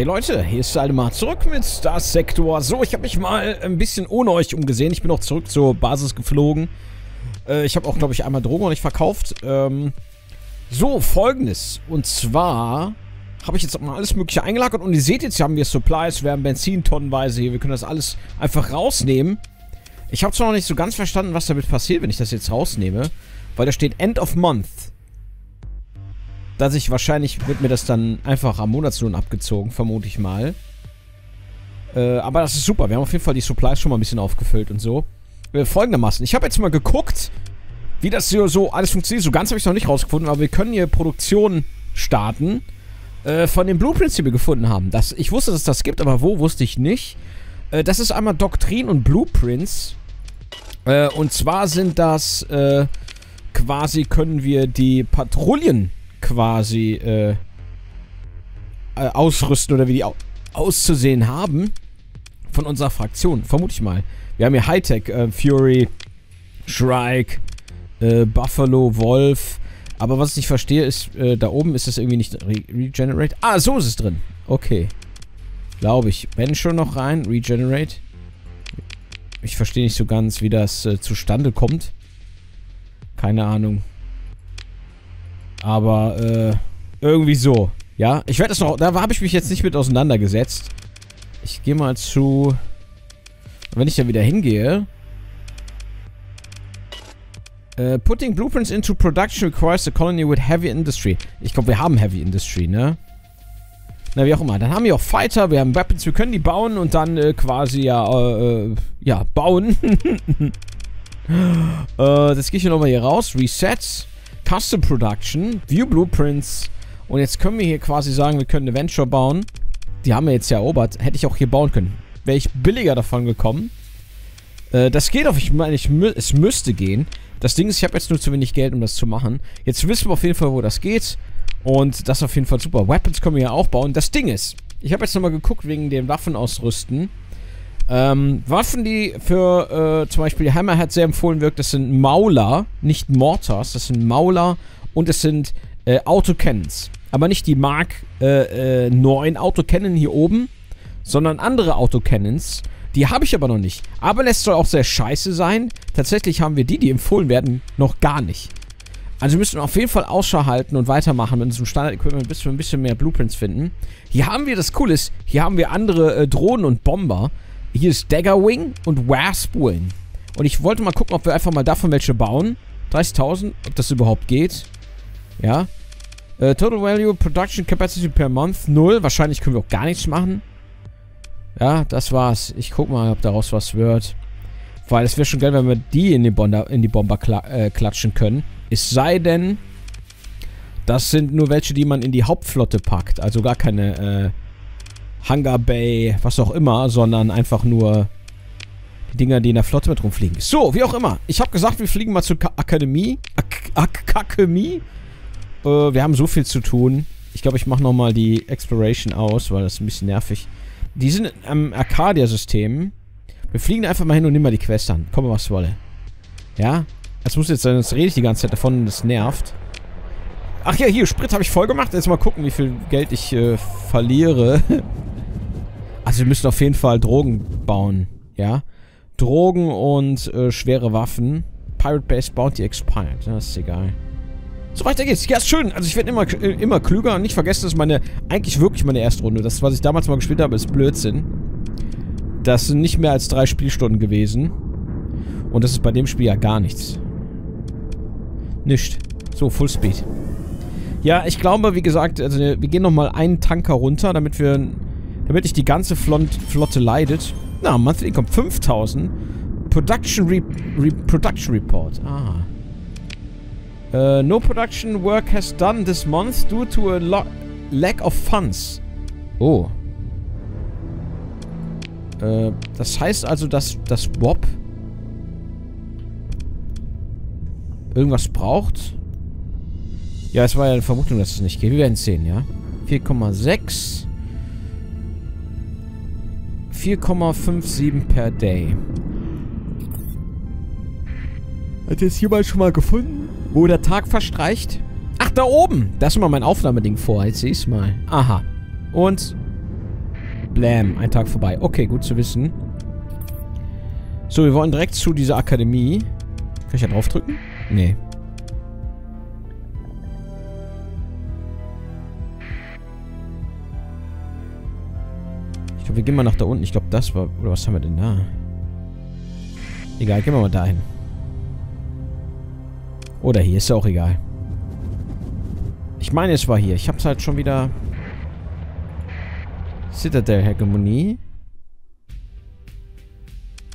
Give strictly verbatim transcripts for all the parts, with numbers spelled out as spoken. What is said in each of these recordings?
Hey Leute, hier ist Aldemar zurück mit Star Sector. So, ich habe mich mal ein bisschen ohne euch umgesehen. Ich bin auch zurück zur Basis geflogen. Äh, ich habe auch, glaube ich, einmal Drogen noch nicht verkauft. Ähm, so, folgendes. Und zwar habe ich jetzt auch mal alles Mögliche eingelagert. Und ihr seht jetzt, hier haben wir Supplies, wir haben Benzin tonnenweise hier. Wir können das alles einfach rausnehmen. Ich habe zwar noch nicht so ganz verstanden, was damit passiert, wenn ich das jetzt rausnehme. Weil da steht End of Month. Dass ich wahrscheinlich, wird mir das dann einfach am Monatslohn abgezogen, vermute ich mal. Äh, aber das ist super. Wir haben auf jeden Fall die Supplies schon mal ein bisschen aufgefüllt und so. Äh, folgendermaßen. Ich habe jetzt mal geguckt, wie das hier so alles funktioniert. So ganz habe ich es noch nicht rausgefunden, aber wir können hier Produktion starten. Äh, von den Blueprints, die wir gefunden haben. Das, ich wusste, dass es das gibt, aber wo, wusste ich nicht. Äh, das ist einmal Doktrin und Blueprints. Äh, und zwar sind das, äh, quasi können wir die Patrouillen quasi äh, äh, ausrüsten oder wie die au auszusehen haben von unserer Fraktion, vermute ich mal. Wir haben hier Hightech, äh, Fury, Shrike, äh, Buffalo, Wolf, aber was ich nicht verstehe ist, äh, da oben ist das irgendwie nicht re Regenerate. Ah, so ist es drin. Okay. Glaube ich. Venture noch rein, Regenerate. Ich verstehe nicht so ganz, wie das äh, zustande kommt. Keine Ahnung. Aber, äh, irgendwie so. Ja, ich werde das noch... Da habe ich mich jetzt nicht mit auseinandergesetzt. Ich gehe mal zu... Wenn ich da wieder hingehe... Äh, putting blueprints into production requires a colony with heavy industry. Ich glaube, wir haben heavy industry, ne? Na, wie auch immer. Dann haben wir auch Fighter, wir haben Weapons, wir können die bauen und dann äh, quasi ja, äh, ja, bauen. äh, jetzt gehe ich nochmal hier raus. Resets. Custom Production, View Blueprints und jetzt können wir hier quasi sagen, wir können eine Venture bauen. Die haben wir jetzt ja erobert. Hätte ich auch hier bauen können. Wäre ich billiger davon gekommen. Äh, das geht auf, ich meine, ich mü es müsste gehen. Das Ding ist, ich habe jetzt nur zu wenig Geld, um das zu machen. Jetzt wissen wir auf jeden Fall, wo das geht und das ist auf jeden Fall super. Weapons können wir ja auch bauen. Das Ding ist, ich habe jetzt nochmal geguckt wegen dem Waffenausrüsten. Ähm, Waffen, die für äh, zum Beispiel Hammerhead sehr empfohlen wirkt, das sind Mauler, nicht Mortars, das sind Mauler und es sind äh, Autocannons. Aber nicht die Mark neun Autocannon hier oben, sondern andere Autocannons. Die habe ich aber noch nicht. Aber es soll auch sehr scheiße sein. Tatsächlich haben wir die, die empfohlen werden, noch gar nicht. Also wir müssen auf jeden Fall Ausschau halten und weitermachen mit unserem Standard-Equipment, bis wir ein bisschen mehr Blueprints finden. Hier haben wir, das Coole ist, hier haben wir andere äh, Drohnen und Bomber. Hier ist Daggerwing und Waspwing. Und ich wollte mal gucken, ob wir einfach mal davon welche bauen. dreißigtausend, ob das überhaupt geht. Ja. Äh, Total Value, Production Capacity per Month, null. Wahrscheinlich können wir auch gar nichts machen. Ja, das war's. Ich guck mal, ob daraus was wird. Weil es wäre schon geil, wenn wir die in, den Bomber, in die Bomber kla äh, klatschen können. Es sei denn, das sind nur welche, die man in die Hauptflotte packt. Also gar keine, äh... Hangar Bay, was auch immer, sondern einfach nur die Dinger, die in der Flotte mit rumfliegen. So, wie auch immer. Ich habe gesagt, wir fliegen mal zur Ka Akademie. Ak Ak Akademie. Äh, wir haben so viel zu tun. Ich glaube, ich mache nochmal die Exploration aus, weil das ist ein bisschen nervig. Die sind am Arcadia-System. Wir fliegen einfach mal hin und nehmen mal die Quest an. Komm, was wolle. Ja? Das muss jetzt sein, sonst rede ich die ganze Zeit davon und das nervt. Ach ja, hier, Sprit habe ich voll gemacht. Jetzt mal gucken, wie viel Geld ich äh, verliere. Also wir müssen auf jeden Fall Drogen bauen, ja. Drogen und äh, schwere Waffen. Pirate Base Bounty Expired, das ist egal. So, weiter geht's. Ja, ist schön. Also ich werde immer, immer klüger und nicht vergessen, dass meine, eigentlich wirklich meine erste Runde, das, was ich damals mal gespielt habe, ist Blödsinn. Das sind nicht mehr als drei Spielstunden gewesen. Und das ist bei dem Spiel ja gar nichts. Nicht. So, Full Speed. Ja, ich glaube, wie gesagt, also wir gehen nochmal einen Tanker runter, damit wir... Damit nicht die ganze Flotte leidet. Na, Monthly Income fünftausend. Production Re Re Production Report. Ah. Uh, no production work has done this month due to a lack of funds. Oh. Uh, das heißt also, dass das Bob irgendwas braucht. Ja, es war ja eine Vermutung, dass es nicht geht. Wir werden es sehen, ja. vier Komma sechs. vier Komma fünf sieben per Day. Hat jetzt jemand schon mal gefunden, wo der Tag verstreicht? Ach, da oben! Da ist mal mein Aufnahmeding vor. Jetzt sehe ich es mal. Aha. Und Blam, ein Tag vorbei. Okay, gut zu wissen. So, wir wollen direkt zu dieser Akademie. Kann ich da drauf drücken? Nee. Ich glaube, wir gehen mal nach da unten. Ich glaube, das war... Oder was haben wir denn da? Egal, gehen wir mal dahin. Oder hier, ist ja auch egal. Ich meine, es war hier. Ich hab's halt schon wieder... Citadel Hegemony.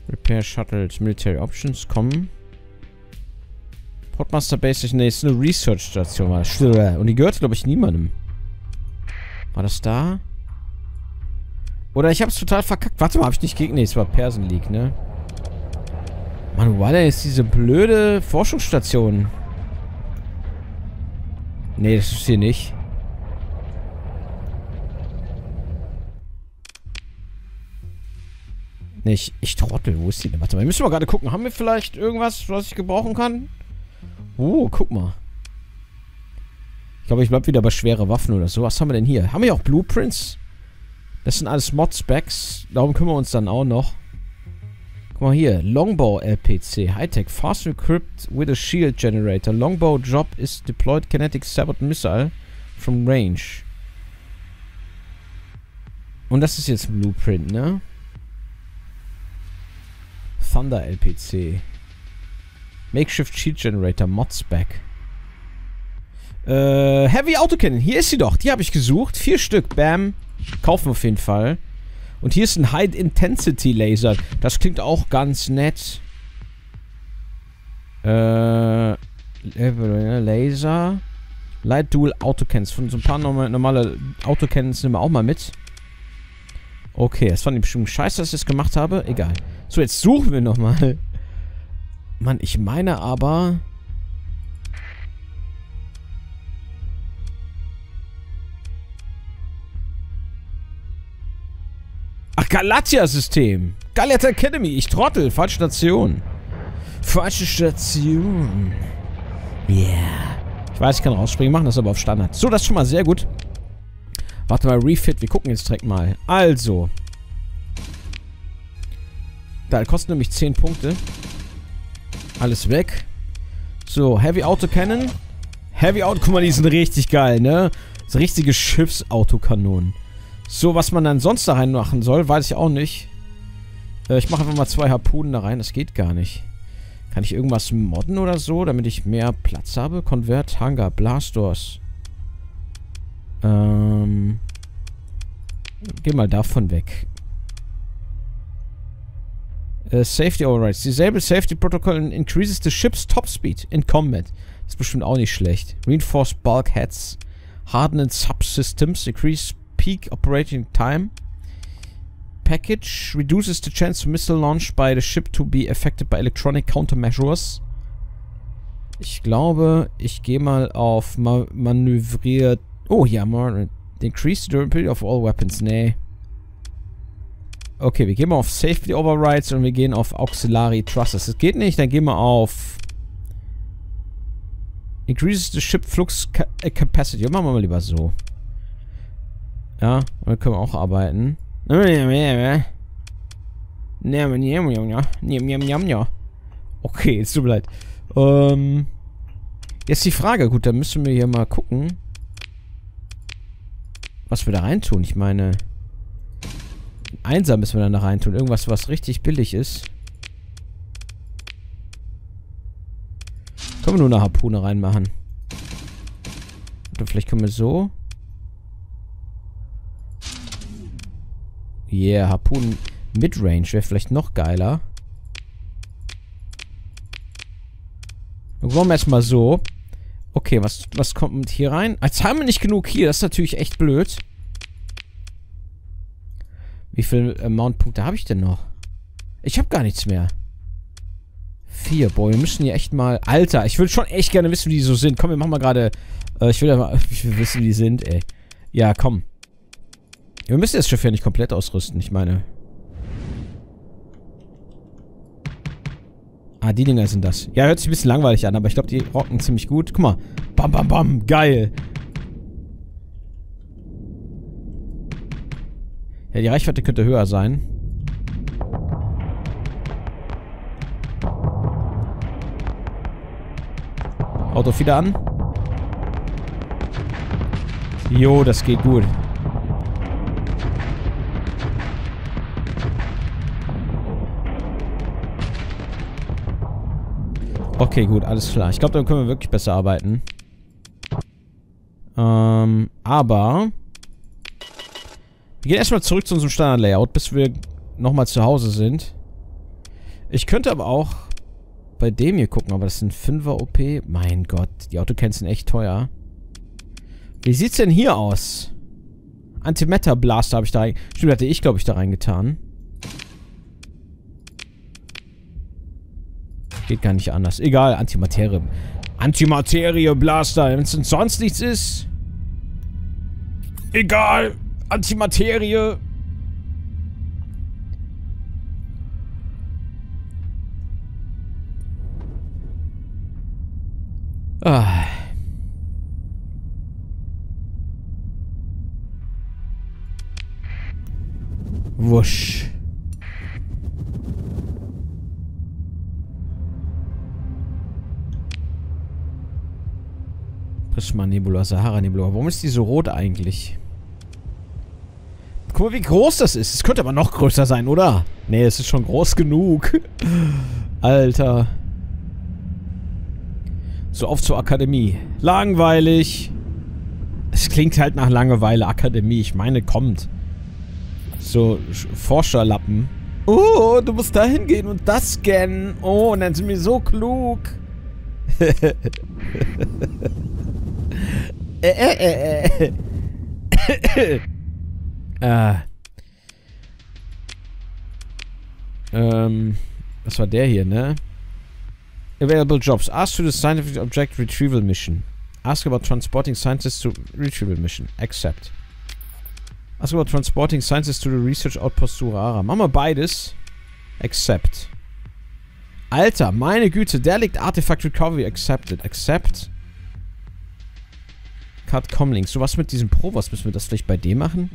Repair Shuttles, Military Options, kommen. Portmaster Base, ne, ist eine Research Station. War das. Und die gehört, glaube ich, niemandem. War das da? Oder ich hab's total verkackt. Warte mal, hab ich nicht gegen... Ne, es war Persen League, ne? Mann, wo war denn jetzt diese blöde Forschungsstation? Ne, das ist hier nicht. Ne, ich, ich trottel. Wo ist die denn? Warte mal, wir müssen mal gerade gucken. Haben wir vielleicht irgendwas, was ich gebrauchen kann? Oh, guck mal. Ich glaube, ich bleib wieder bei schweren Waffen oder so. Was haben wir denn hier? Haben wir auch Blueprints? Das sind alles Mod-Specs. Darum kümmern wir uns dann auch noch. Guck mal hier. Longbow-L P C. Hightech. Fast equipped with a Shield-Generator. Longbow job is deployed kinetic Sabot missile from range. Und das ist jetzt ein Blueprint, ne? Thunder-L P C. Makeshift-Shield-Generator. Mod-Spec. Äh, Heavy Autocannon. Hier ist sie doch. Die habe ich gesucht. Vier Stück. Bam. Kaufen wir auf jeden Fall. Und hier ist ein High Intensity Laser. Das klingt auch ganz nett. Äh, Laser. Light Dual Autocannons. Von so ein paar normale Autocannons nehmen wir auch mal mit. Okay, das fand ich bestimmt scheiße, dass ich das gemacht habe. Egal. So, jetzt suchen wir nochmal. Mann, ich meine aber... Ach, Galatia-System. Galatia Academy. Ich trottel. Falsche Station. Falsche Station. Yeah. Ich weiß, ich kann rausspringen. Machen das aber auf Standard. So, das ist schon mal sehr gut. Warte mal, Refit. Wir gucken jetzt direkt mal. Also. Da kosten nämlich zehn Punkte. Alles weg. So, Heavy Autocannon. Heavy Auto. Guck mal, die sind richtig geil, ne? Das richtige Schiffsautokanonen. So, was man dann sonst da rein machen soll, weiß ich auch nicht. Äh, ich mache einfach mal zwei Harpunen da rein. Das geht gar nicht. Kann ich irgendwas modden oder so, damit ich mehr Platz habe? Convert, Hangar, Blastors. Ähm. Geh mal davon weg. Äh, Safety Overrides. Disable Safety Protocol and increases the ship's top speed in combat. Das ist bestimmt auch nicht schlecht. Reinforced Bulkheads. Hardened Subsystems. Increase Peak Operating Time. Package reduces the chance for missile launch by the ship to be affected by electronic countermeasures. Ich glaube, ich gehe mal auf ma manövriert. Oh, ja, mal. Increase the durability of all weapons. Nee. Okay, wir gehen mal auf Safety Overrides und wir gehen auf Auxiliary Thrusters. Das geht nicht, dann gehen wir auf increases the ship flux ca capacity. Machen wir mal lieber so. Ja, da können wir auch arbeiten. Okay, jetzt tut mir leid. Ähm, jetzt die Frage. Gut, dann müssen wir hier mal gucken, was wir da reintun. Ich meine, einsam müssen wir dann da reintun. Irgendwas, was richtig billig ist. Können wir nur eine Harpune reinmachen. Oder vielleicht können wir so... Yeah, Harpoon-Midrange wäre vielleicht noch geiler. Dann wollen wir erstmal so. Okay, was, was kommt mit hier rein? Jetzt haben wir nicht genug hier. Das ist natürlich echt blöd. Wie viele äh, Mount-Punkte habe ich denn noch? Ich habe gar nichts mehr. Vier. Boah, wir müssen hier echt mal... Alter, ich würde schon echt gerne wissen, wie die so sind. Komm, wir machen mal gerade... Äh, ich will ja mal ich will wissen, wie die sind, ey. Ja, komm. Wir müssen das Schiff ja nicht komplett ausrüsten, ich meine. Ah, die Dinger sind das. Ja, hört sich ein bisschen langweilig an, aber ich glaube, die rocken ziemlich gut. Guck mal. Bam, bam, bam. Geil. Ja, die Reichweite könnte höher sein. Auto wieder an. Jo, das geht gut. Okay, gut, alles klar. Ich glaube, dann können wir wirklich besser arbeiten. Ähm, aber... Wir gehen erstmal zurück zu unserem Standard-Layout, bis wir nochmal zu Hause sind. Ich könnte aber auch bei dem hier gucken, aber das ist ein fünfer O P. Mein Gott, die Autocans sind echt teuer. Wie sieht's denn hier aus? Antimaterie-Blaster habe ich da rein... Stimmt, hatte ich, glaube ich, da reingetan. Geht gar nicht anders. Egal, Antimaterie. Antimaterie-Blaster, wenn es sonst nichts ist. Egal, Antimaterie. Ah. Wusch. Prisma-Nebula, Sahara-Nebula. Warum ist die so rot eigentlich? Guck mal, wie groß das ist. Es könnte aber noch größer sein, oder? Nee, es ist schon groß genug. Alter. So, auf zur Akademie. Langweilig. Es klingt halt nach Langeweile, Akademie. Ich meine, kommt. So, Forscherlappen. Oh, du musst da hingehen und das scannen. Oh, und dann sind wir so klug. Äh, äh, äh, äh. äh. Ähm, das war der hier, ne? Available Jobs. Ask to the Scientific Object Retrieval Mission. Ask about transporting scientists to Retrieval Mission. Accept. Ask about transporting scientists to the Research Outpost Surara. Machen wir beides. Accept. Alter, meine Güte, der liegt Artifact Recovery. Accepted. Accept. Cut Comlinks. So, was mit diesem Provost? Müssen wir das vielleicht bei dem machen?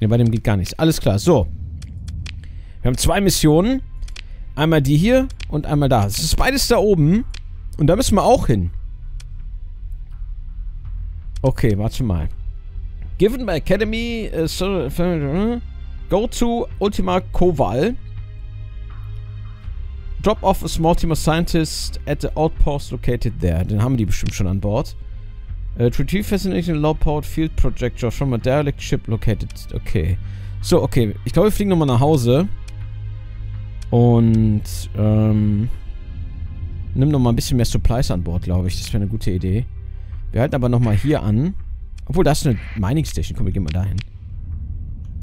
Ne, bei dem geht gar nichts. Alles klar, so. Wir haben zwei Missionen. Einmal die hier und einmal da. Es ist beides da oben. Und da müssen wir auch hin. Okay, warte mal. Given by Academy... Uh, so, go to Ultima Koval. Drop off a small team of scientists at the outpost located there. Den haben die bestimmt schon an Bord. Uh, retrieve fascination low-powered field projector from a derelict ship located. Okay. So, okay. Ich glaube, wir fliegen nochmal nach Hause. Und, ähm... nimm nochmal ein bisschen mehr Supplies an Bord, glaube ich. Das wäre eine gute Idee. Wir halten aber nochmal hier an. Obwohl, da ist eine Mining Station. Komm, wir gehen mal dahin.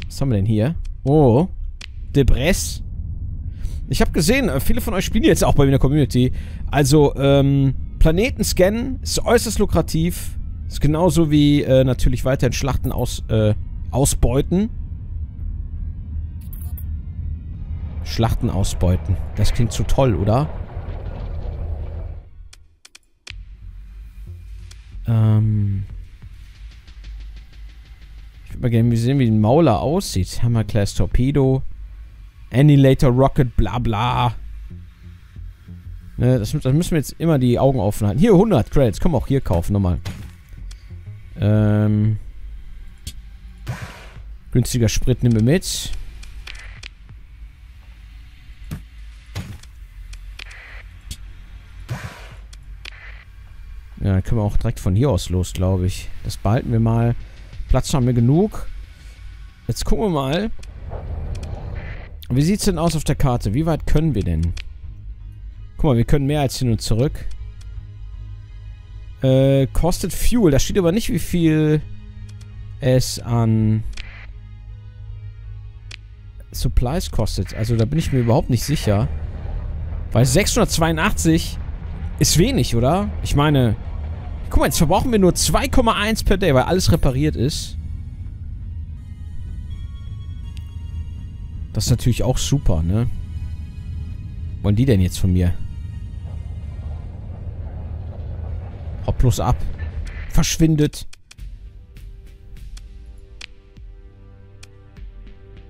Was haben wir denn hier? Oh. Debris. Ich habe gesehen, viele von euch spielen jetzt auch bei mir in der Community. Also, ähm, Planeten scannen ist äußerst lukrativ. Ist genauso wie, äh, natürlich weiterhin Schlachten aus, äh, ausbeuten. Schlachten ausbeuten. Das klingt zu toll, oder? Ähm. Ich würde mal gerne sehen, wie ein Mauler aussieht. Hammer Class Torpedo. Annihilator Rocket, bla bla. Ne, das, das müssen wir jetzt immer die Augen offen halten. Hier, hundert Credits. Können wir auch hier kaufen, nochmal. Ähm. Günstiger Sprit nehmen wir mit. Ja, dann können wir auch direkt von hier aus los, glaube ich. Das behalten wir mal. Platz haben wir genug. Jetzt gucken wir mal. Wie sieht's denn aus auf der Karte? Wie weit können wir denn? Guck mal, wir können mehr als hin und zurück. Äh, kostet Fuel. Da steht aber nicht, wie viel es an Supplies kostet. Also da bin ich mir überhaupt nicht sicher. Weil sechshundertzweiundachtzig ist wenig, oder? Ich meine, guck mal, jetzt verbrauchen wir nur zwei Komma eins per Day, weil alles repariert ist. Das ist natürlich auch super, ne? Was wollen die denn jetzt von mir? Hopp, bloß ab. Verschwindet.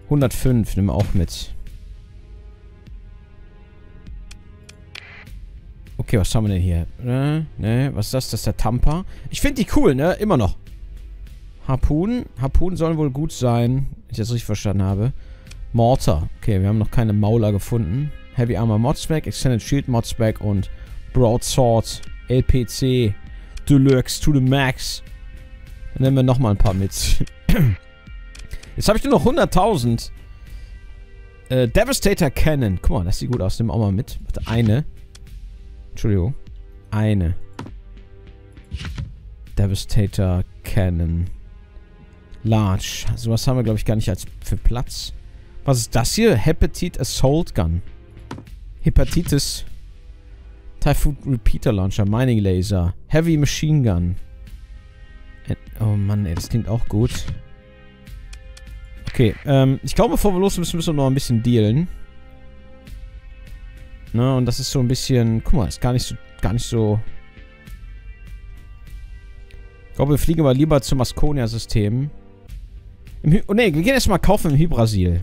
hundertfünf, nimm auch mit. Okay, was haben wir denn hier? Ne, ne, was ist das? Das ist der Tampa. Ich finde die cool, ne? Immer noch. Harpoon. Harpoon sollen wohl gut sein, wenn ich das richtig verstanden habe. Mortar. Okay, wir haben noch keine Mauler gefunden. Heavy Armor Modspec, Extended Shield Modspec und Broadsword L P C Deluxe to the Max. Dann nehmen wir nochmal ein paar mit. Jetzt habe ich nur noch hunderttausend. Äh, Devastator Cannon. Guck mal, das sieht gut aus. Nehmen wir auch mal mit. Warte, eine. Entschuldigung. Eine. Devastator Cannon. Large. Sowas haben wir, glaube ich, gar nicht als für Platz. Was ist das hier? Hepatit Assault Gun. Hepatitis. Typhoon Repeater Launcher. Mining Laser. Heavy Machine Gun. Oh Mann, ey, das klingt auch gut. Okay, ähm, ich glaube, bevor wir los müssen, müssen wir noch ein bisschen dealen. Ne, und das ist so ein bisschen... Guck mal, ist gar nicht so... Gar nicht so ich glaube, wir fliegen aber lieber zum Asconia-System. Oh ne, wir gehen erstmal kaufen im Hybrasil.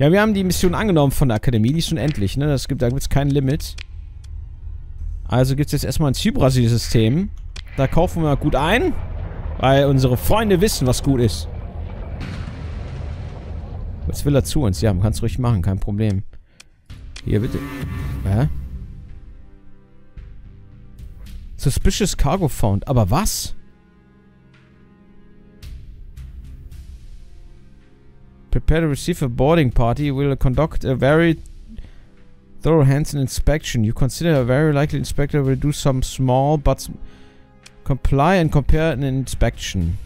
Ja, wir haben die Mission angenommen von der Akademie. Die ist unendlich, ne? Das gibt, da gibt es kein Limit. Also gibt es jetzt erstmal ins Hybrasil-System. Da kaufen wir gut ein. Weil unsere Freunde wissen, was gut ist. Jetzt will er zu uns. Ja, man kann es ruhig machen, kein Problem. Hier, bitte. Hä? Suspicious Cargo found. Aber was? Prepare to receive a boarding party. Will conduct a very thorough hands-on inspection. You consider a very likely inspector will do some small but comply and compare an inspection.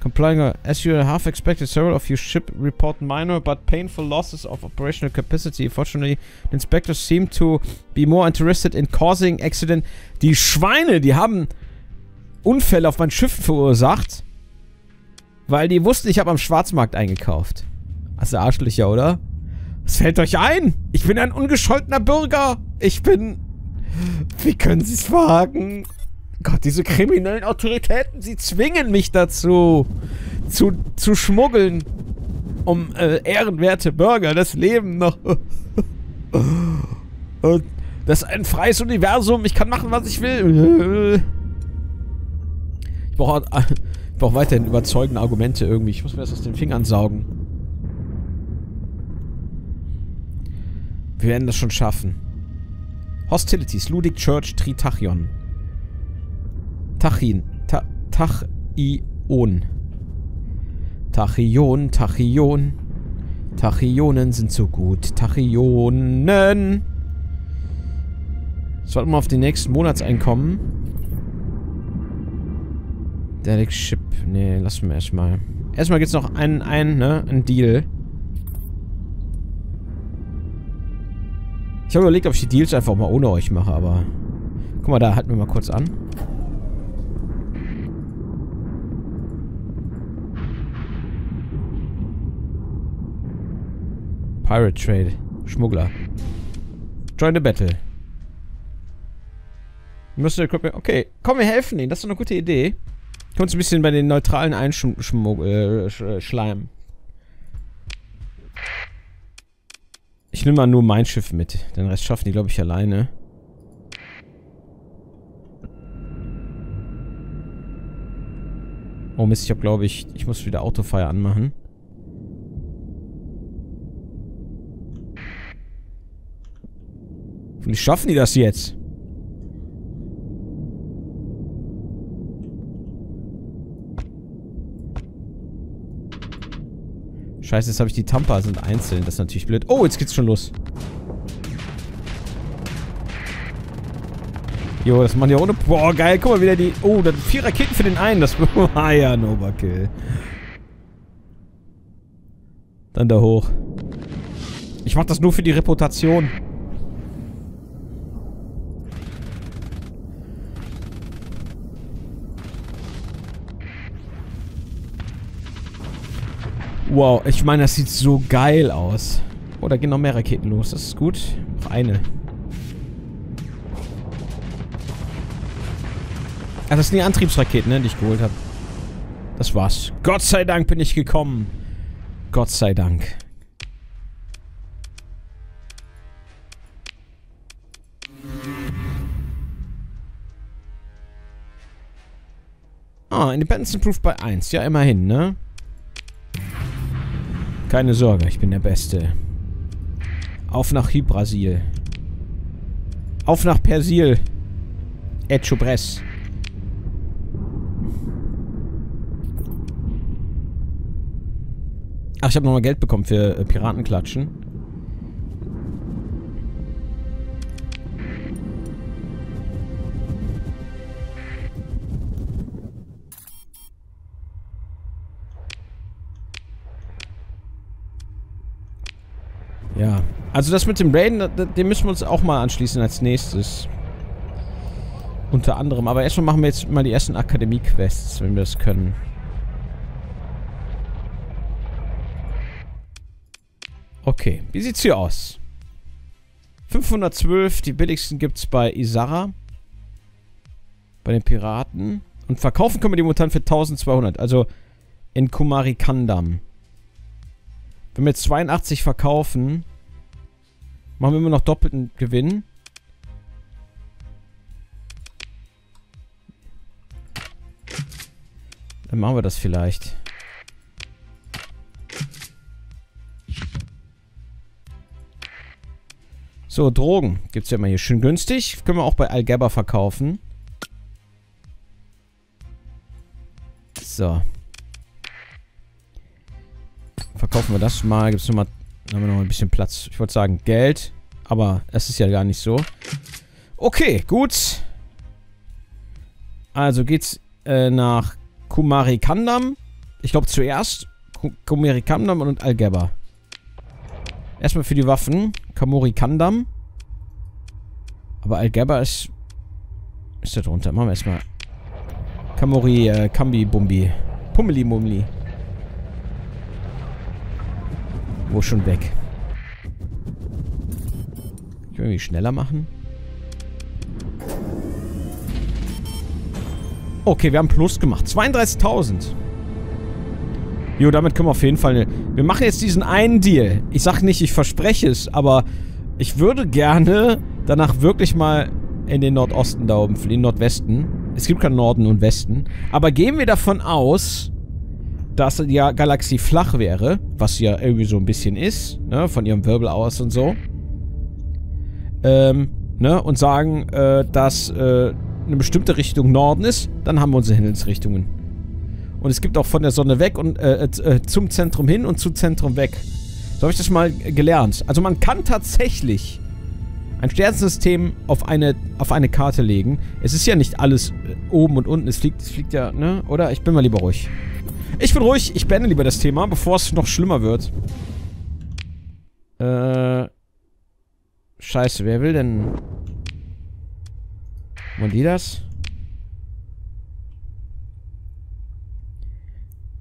Complying, as you half expected, several of your ship report minor but painful losses of operational capacity. Fortunately, the inspectors seem to be more interested in causing accident. Die Schweine, die haben Unfälle auf meinen Schiffen verursacht, weil die wussten, ich habe am Schwarzmarkt eingekauft. Das ist Arschlöcher, oder? Was fällt euch ein? Ich bin ein ungescholtener Bürger. Ich bin... Wie können sie es wagen? Gott, diese kriminellen Autoritäten, sie zwingen mich dazu, zu, zu schmuggeln, um äh, ehrenwerte Bürger das Leben noch. Und das ist ein freies Universum, ich kann machen, was ich will. Ich brauche ich brauch weiterhin überzeugende Argumente irgendwie, ich muss mir das aus den Fingern saugen. Wir werden das schon schaffen. Hostilities, Ludic Church, Tritachion. Tachin. Ta Tachion. Tachion, Tachion. Tachionen sind so gut. Tachionen. Jetzt warten wir auf den nächsten Monatseinkommen. Derek Ship. Nee, lassen wir erstmal. Erstmal gibt es noch einen, einen, ne? Einen Deal. Ich habe überlegt, ob ich die Deals einfach mal ohne euch mache, aber... Guck mal, da halten wir mal kurz an. Pirate Trade. Schmuggler. Join the battle. Müssen wir... Okay, komm, wir helfen ihnen. Das ist doch eine gute Idee. Können uns ein bisschen bei den Neutralen einschleimen. Äh, sch ich nehme mal nur mein Schiff mit. Den Rest schaffen die, glaube ich, alleine. Oh Mist, ich habe, glaube ich... Ich muss wieder Autofire anmachen. Wie schaffen die das jetzt? Scheiße, jetzt habe ich die Tampa, sind einzeln. Das ist natürlich blöd. Oh, jetzt geht's schon los. Jo, das machen die auch ohne... Boah, geil. Guck mal, wieder die... Oh, da sind vier Raketen für den einen. Das war ja ein Overkill. Dann da hoch. Ich mach das nur für die Reputation. Wow, ich meine, das sieht so geil aus. Oh, da gehen noch mehr Raketen los. Das ist gut. Noch eine. Ah, das sind die Antriebsraketen, ne, die ich geholt habe. Das war's. Gott sei Dank bin ich gekommen. Gott sei Dank. Ah, Independence Improved bei eins. Ja, immerhin, ne? Keine Sorge, ich bin der Beste. Auf nach Hybrasil. Auf nach Persil. Etchobres. Ach, ich habe nochmal Geld bekommen für äh, Piratenklatschen. Ja. Also das mit dem Raiden, dem müssen wir uns auch mal anschließen als nächstes. Unter anderem. Aber erstmal machen wir jetzt mal die ersten Akademie-Quests, wenn wir das können. Okay, wie sieht's hier aus? fünfhundertzwölf, die billigsten gibt's bei Isara. Bei den Piraten. Und verkaufen können wir die momentan für zwölfhundert, also in Kumari Kandam. Wenn wir jetzt zweiundachtzig verkaufen, machen wir immer noch doppelten Gewinn. Dann machen wir das vielleicht. So, Drogen gibt es ja immer hier schön günstig. Können wir auch bei Algebra verkaufen. So. Verkaufen wir das mal. Gibt es nochmal. Haben wir nochmal ein bisschen Platz. Ich wollte sagen, Geld. Aber es ist ja gar nicht so. Okay, gut. Also geht's äh, nach Kumari Kandam. Ich glaube zuerst. Kumari Kandam und Algebra. Erstmal für die Waffen. Kumari Kandam. Aber Algebra ist... Ist da drunter. Machen wir erstmal. Kamori, äh, Kambi, Bumbi. Pummeli, Mumli. Wo schon weg. Können wir irgendwie schneller machen? Okay, wir haben Plus gemacht. zweiunddreißigtausend. Jo, damit können wir auf jeden Fall... Wir machen jetzt diesen einen Deal. Ich sag nicht, ich verspreche es, aber ich würde gerne danach wirklich mal in den Nordosten da oben, in den Nordwesten. Es gibt keinen Norden und Westen. Aber gehen wir davon aus, dass die Galaxie flach wäre, was ja irgendwie so ein bisschen ist, ne, von ihrem Wirbel aus und so. Ähm, ne, und sagen, äh, dass äh, eine bestimmte Richtung Norden ist, dann haben wir unsere Himmelsrichtungen. Und es gibt auch von der Sonne weg und äh, äh, zum Zentrum hin und zu Zentrum weg. So habe ich das mal gelernt. Also man kann tatsächlich ein Sternensystem auf eine, auf eine Karte legen. Es ist ja nicht alles oben und unten. Es fliegt, es fliegt ja, ne? Oder? Ich bin mal lieber ruhig. Ich bin ruhig. Ich beende lieber das Thema, bevor es noch schlimmer wird. Äh. Scheiße, wer will denn... Wollen die das?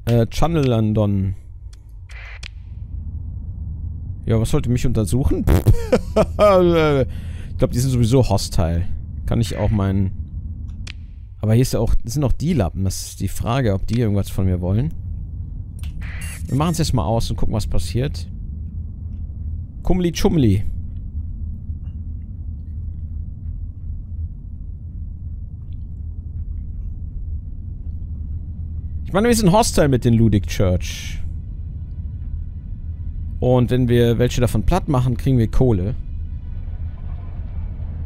Äh, Channel London. Ja, was sollte mich untersuchen? Ich glaube, die sind sowieso hostile. Kann ich auch meinen... Aber hier ist ja auch, sind auch die Lappen. Das ist die Frage, ob die irgendwas von mir wollen. Wir machen es jetzt mal aus und gucken, was passiert. Kummeli Tschummeli. Ich meine, wir sind hostile mit den Ludic Church. Und wenn wir welche davon platt machen, kriegen wir Kohle.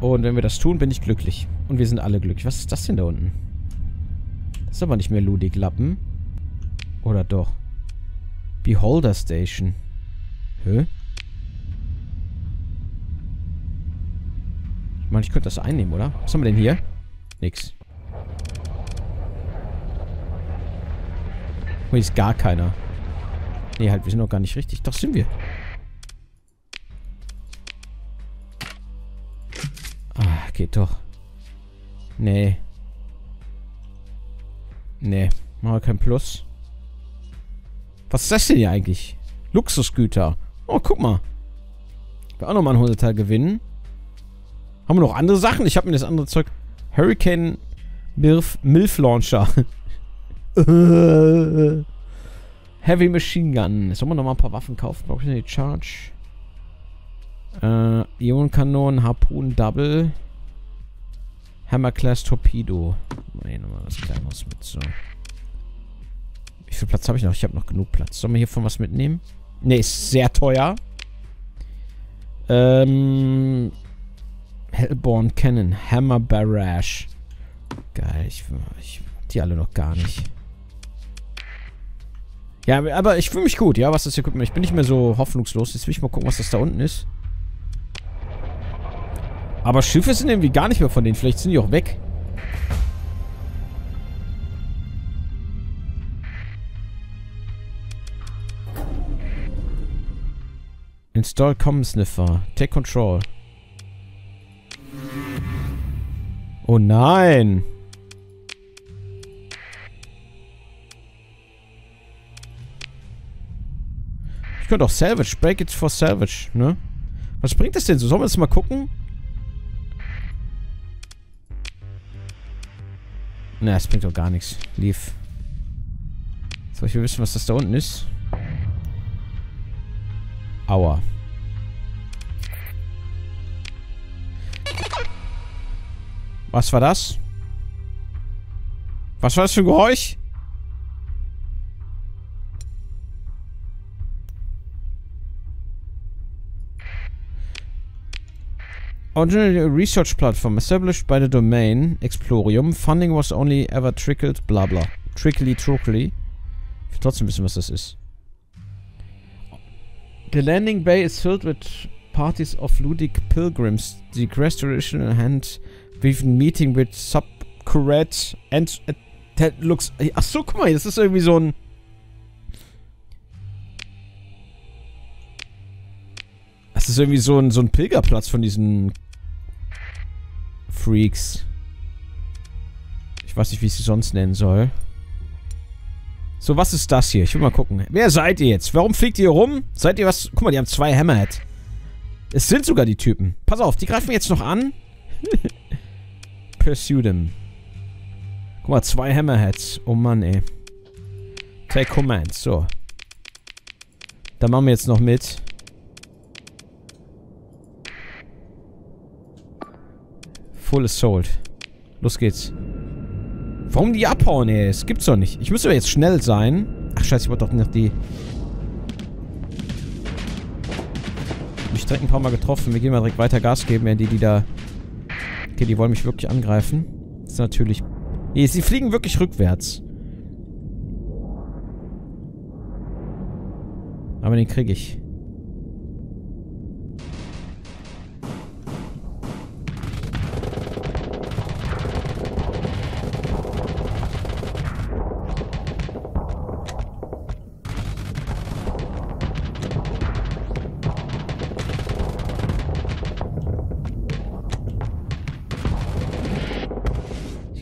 Und wenn wir das tun, bin ich glücklich. Und wir sind alle glücklich. Was ist das denn da unten? Das ist aber nicht mehr Ludic Lappen. Oder doch? Beholder Station. Hä? Ich meine, ich könnte das einnehmen, oder? Was haben wir denn hier? Nix. Hier ist gar keiner. Nee, halt, wir sind noch gar nicht richtig. Doch, sind wir. Ah, geht doch. Nee. Nee, machen wir kein Plus. Was ist das denn hier eigentlich? Luxusgüter. Oh, guck mal. Wir auch nochmal einen hunderter gewinnen. Haben wir noch andere Sachen? Ich habe mir das andere Zeug... Hurricane Milf, Milf Launcher. Äh. Heavy Machine Gun. Sollen wir nochmal ein paar Waffen kaufen? Brauche ich eine Charge? Äh, Ionenkanonen, Harpoon, Double. Hammer Class Torpedo. Nee, nochmal was Kleines mit. So. Wie viel Platz habe ich noch? Ich habe noch genug Platz. Sollen wir hiervon was mitnehmen? Ne, ist sehr teuer. Ähm. Hellborn Cannon. Hammer Barrage. Geil, ich, ich die alle noch gar nicht. Ja, aber ich fühle mich gut, ja, was das hier, guck mal, ich bin nicht mehr so hoffnungslos. Jetzt will ich mal gucken, was das da unten ist. Aber Schiffe sind irgendwie gar nicht mehr von denen. Vielleicht sind die auch weg. Install Common Sniffer. Take control. Oh nein! Ich könnte auch Salvage. Break it for Salvage, ne? Was bringt das denn so? Sollen wir das mal gucken? Na, es bringt doch gar nichts. Lief. Soll ich wissen, was das da unten ist? Aua. Was war das? Was war das für ein Geräusch? Original Research Platform established by the domain Explorium. Funding was only ever trickled, bla bla. Trickly, trickly. Ich will trotzdem wissen, was das ist. The landing bay is filled with parties of Ludic pilgrims. The crest traditional hand. We've been meeting with subcorrect and uh, that looks... Achso, guck mal, das ist irgendwie so ein... Das ist irgendwie so ein, so ein Pilgerplatz von diesen... Freaks. Ich weiß nicht, wie ich sie sonst nennen soll. So, was ist das hier? Ich will mal gucken. Wer seid ihr jetzt? Warum fliegt ihr hier rum? Seid ihr was... Guck mal, die haben zwei Hammerhead. Es sind sogar die Typen. Pass auf, die greifen jetzt noch an. Pursue them. Guck mal, zwei Hammerheads. Oh Mann, ey. Take Command. So. Da machen wir jetzt noch mit. Full Assault. Los geht's. Warum die abhauen, ey? Das gibt's doch nicht. Ich müsste aber jetzt schnell sein. Ach, scheiße, ich wollte doch noch die... Mich direkt ein paar Mal getroffen. Wir gehen mal direkt weiter Gas geben, während die, die da... Okay, die wollen mich wirklich angreifen. Das ist natürlich... Nee, sie fliegen wirklich rückwärts. Aber den kriege ich.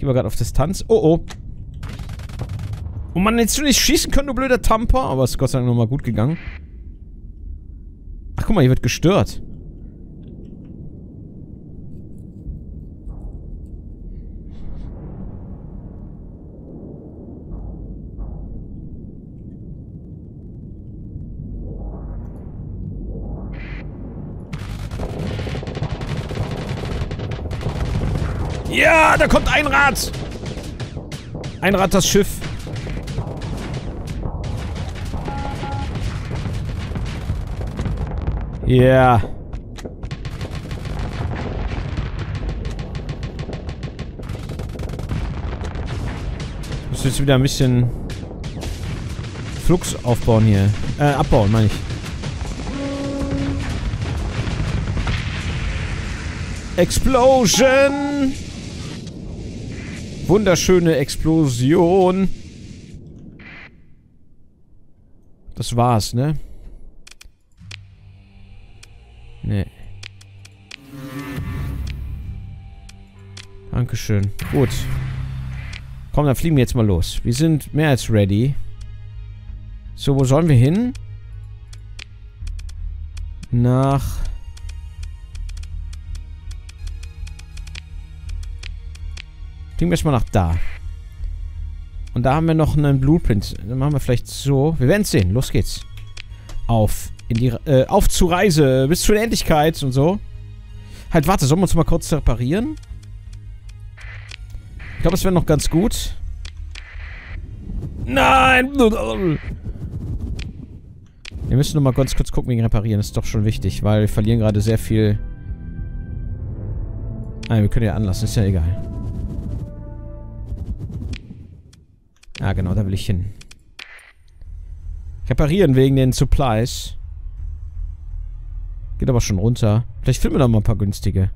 Gerade auf Distanz. Oh, oh. Oh Mann, hättest du nicht schießen können, du blöder Tampa. Aber es ist Gott sei Dank nochmal gut gegangen. Ach, guck mal, hier wird gestört. Ja, da kommt ein Rad! Ein Rad, das Schiff. Ja. Yeah. Ich muss jetzt wieder ein bisschen Flux aufbauen hier. Äh, abbauen, meine ich. Explosion! Wunderschöne Explosion. Das war's, ne? Ne. Dankeschön. Gut. Komm, dann fliegen wir jetzt mal los. Wir sind mehr als ready. So, wo sollen wir hin? Nach... Fliegen wir erstmal nach da. Und da haben wir noch einen Blueprint. Dann machen wir vielleicht so. Wir werden es sehen. Los geht's. Auf. In die, äh, auf zur Reise. Bis zur Endlichkeit und so. Halt, warte. Sollen wir uns mal kurz reparieren? Ich glaube, das wäre noch ganz gut. Nein! Wir müssen nur mal ganz kurz gucken wegen Reparieren. Das ist doch schon wichtig, weil wir verlieren gerade sehr viel... Nein, wir können ja anlassen. Ist ja egal. Ah, genau. Da will ich hin. Reparieren wegen den Supplies. Geht aber schon runter. Vielleicht finden wir noch mal ein paar günstige.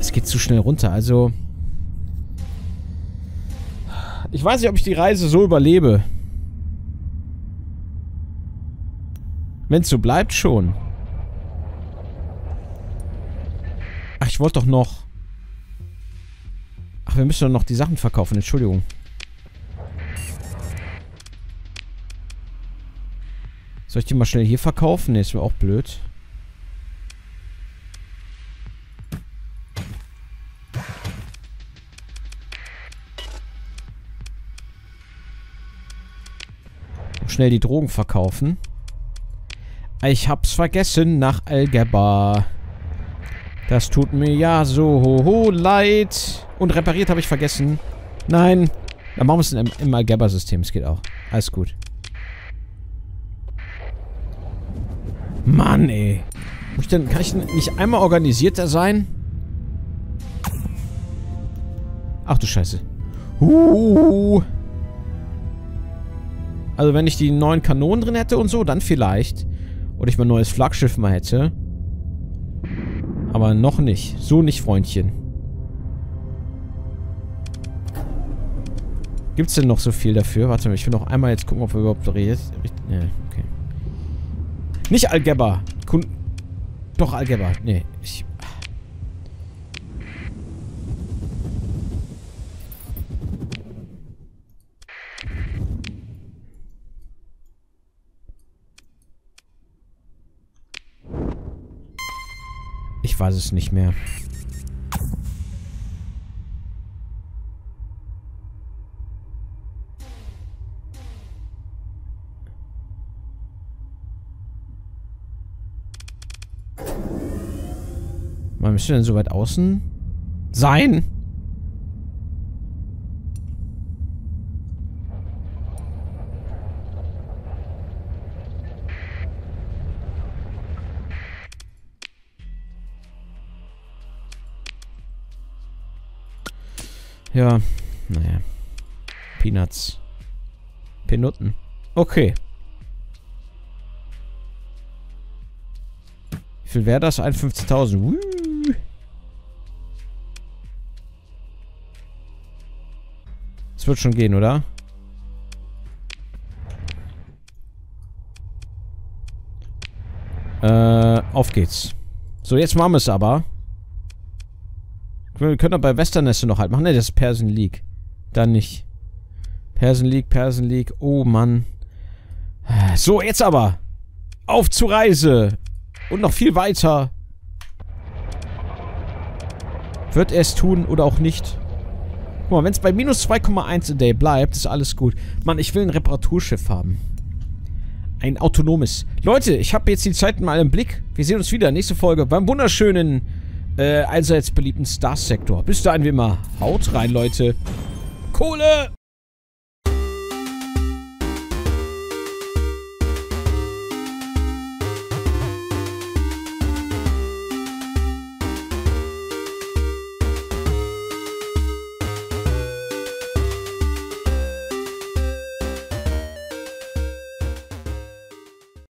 Es geht zu schnell runter, also... Ich weiß nicht, ob ich die Reise so überlebe. Wenn es so bleibt, schon. Ach, ich wollte doch noch... Ach, wir müssen doch noch die Sachen verkaufen. Entschuldigung. Soll ich die mal schnell hier verkaufen? Ne, ist mir auch blöd. Schnell die Drogen verkaufen. Ich hab's vergessen nach Algebra. Das tut mir ja so ho, ho, leid. Und repariert habe ich vergessen. Nein. Dann machen wir es im, im Algebra-System. Es geht auch. Alles gut. Mann, ey. Muss ich denn, kann ich denn nicht einmal organisierter sein? Ach du Scheiße. Huh. Also wenn ich die neuen Kanonen drin hätte und so, dann vielleicht. Oder ich mein neues Flaggschiff mal hätte. Aber noch nicht. So nicht, Freundchen. Gibt's denn noch so viel dafür? Warte mal, ich will noch einmal jetzt gucken, ob wir überhaupt... Nee, okay. Nicht Algebra. Kun Doch, Algebra. Nee, ich... Ich weiß es nicht mehr. Man müsste denn so weit außen sein? Ja, naja. Peanuts. Peanutten. Okay. Wie viel wäre das? einundfünfzigtausend. Das wird schon gehen, oder? Äh, auf geht's. So, jetzt machen wir es aber. Wir können doch bei Westernesse noch halt machen. Ne, das ist Persen League. Dann nicht. Persen League, Persen League. Oh, Mann. So, jetzt aber. Auf zur Reise. Und noch viel weiter. Wird er es tun oder auch nicht? Guck mal, wenn es bei minus zwei Komma eins a day bleibt, ist alles gut. Mann, ich will ein Reparaturschiff haben. Ein autonomes. Leute, ich habe jetzt die Zeit mal im Blick. Wir sehen uns wieder. Nächste Folge beim wunderschönen... Äh, allseits beliebten Star Sector. Bis dahin wie immer. Haut rein, Leute. Kohle!